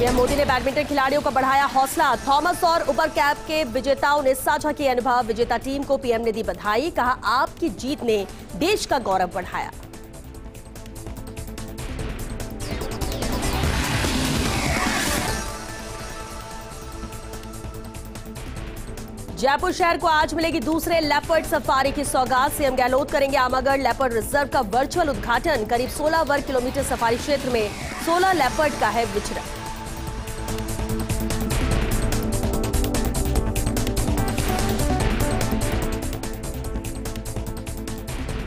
PM Modi ने badminton खिलाड़ियों का बढ़ाया हौसला। थॉमस और उबर कैप के विजेताओं ने साझा किए अनुभव। विजेता टीम को पीएम ने दी बधाई, कहा आपकी जीत ने देश का गौरव बढ़ाया। जयपुर शहर को आज मिलेगी दूसरे लेपर्ड सफारी की सौगात। सीएम गहलोत करेंगे आमगढ़ लेपर्ड रिजर्व का वर्चुअल उद्घाटन। करीब 16 वर्ग किलोमीटर सफारी क्षेत्र में 16 लेपर्ड का है विचरण।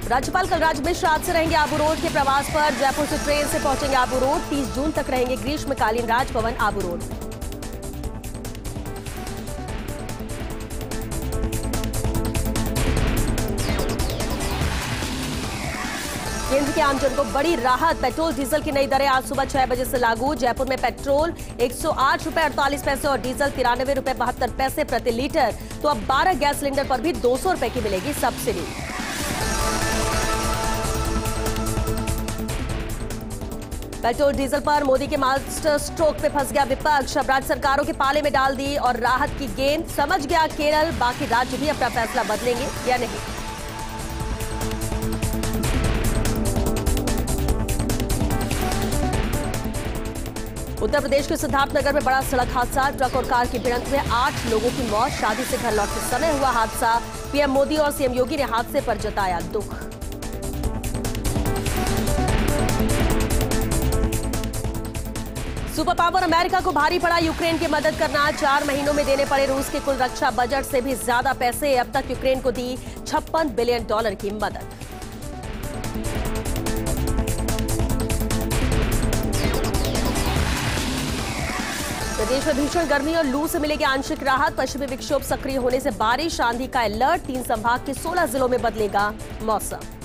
राज्यपाल कलराज मिश्र आज से रहेंगे आबू रोड के प्रवास पर। जयपुर से ट्रेन से पहुंचेंगे आबू रोड। 30 जून तक रहेंगे ग्रीष्मकालीन राजभवन आबू रोड। केंद्र के आमजन को बड़ी राहत। पेट्रोल डीजल की नई दरें आज सुबह 6 बजे से लागू। जयपुर में पेट्रोल 108 रुपये 48 पैसे और डीजल 93 रुपये 72 पैसे प्रति लीटर। तो अब 12 गैस सिलेंडर पर भी 200 रुपये की मिलेगी सब्सिडी। पेट्रोल डीजल पर मोदी के मास्टर स्ट्रोक पे फंस गया विपक्ष। अब राज्य सरकारों के पाले में डाल दी और राहत की गेंद। समझ गया केरल, बाकी राज्य भी अपना फैसला बदलेंगे या नहीं। उत्तर प्रदेश के सिद्धार्थनगर में बड़ा सड़क हादसा। ट्रक और कार की भिड़ंत में 8 लोगों की मौत। शादी से घर लौटते समय हुआ हादसा। पीएम मोदी और सीएम योगी ने हादसे पर जताया दुख। सुपर पावर अमेरिका को भारी पड़ा यूक्रेन की मदद करना। 4 महीनों में देने पड़े रूस के कुल रक्षा बजट से भी ज्यादा पैसे। अब तक यूक्रेन को दी $56 बिलियन की मदद। प्रदेश में भीषण गर्मी और लू से मिलेगी आंशिक राहत। पश्चिमी विक्षोभ सक्रिय होने से बारिश, आंधी का अलर्ट। 3 संभाग के 16 जिलों में बदलेगा मौसम।